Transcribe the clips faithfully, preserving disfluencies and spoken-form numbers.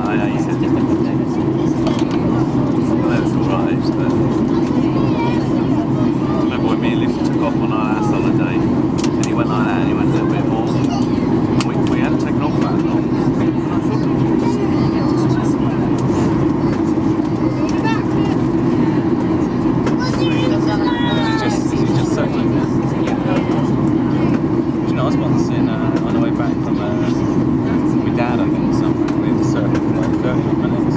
that I hated. Well, it was alright, but I remember when me and Lucy took off on our last holiday, and he went like that, and he went a little bit more. We, we hadn't taken off that long. I thought, is he just, is he just so cute? Do you know, I was once in, uh, on the way back from uh, my dad, I think, somewhere. We had to surf for like thirty minutes.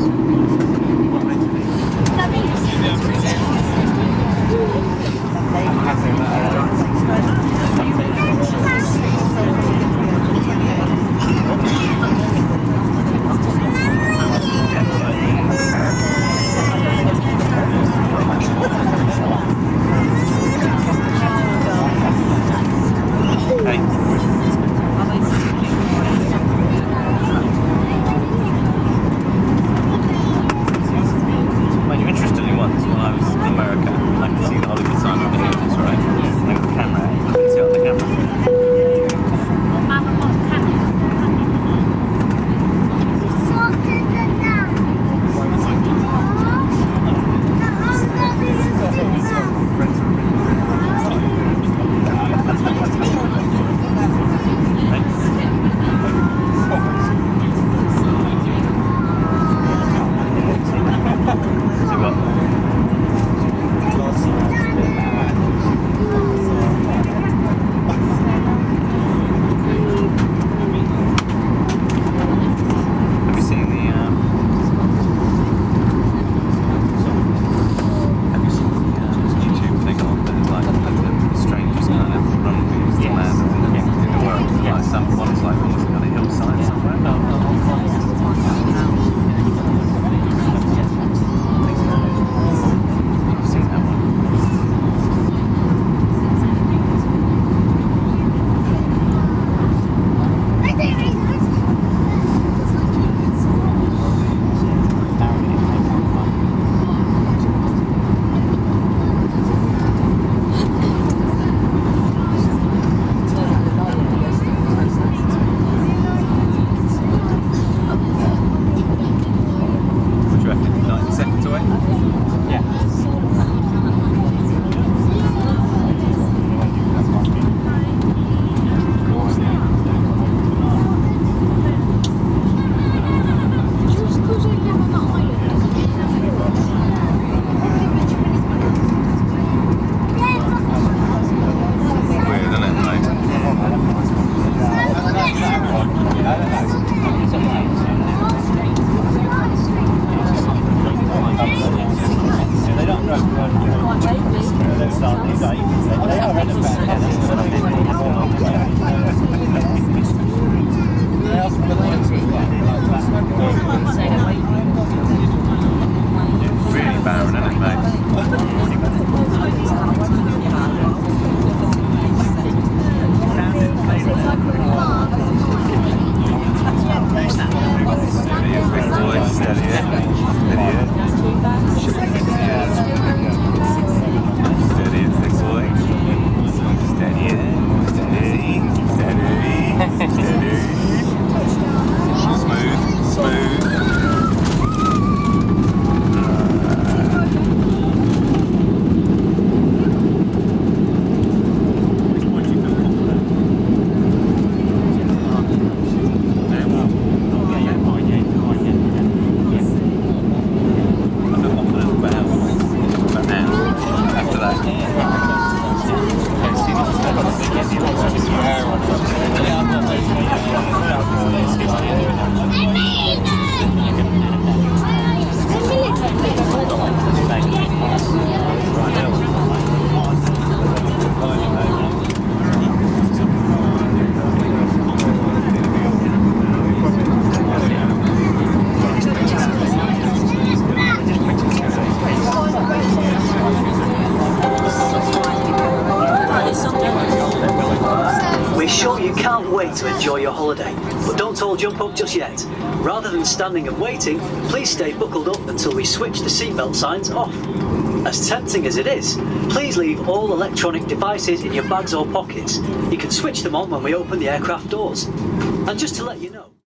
Yet. Rather than standing and waiting, please stay buckled up until we switch the seatbelt signs off. As tempting as it is, please leave all electronic devices in your bags or pockets. You can switch them on when we open the aircraft doors. And just to let you know...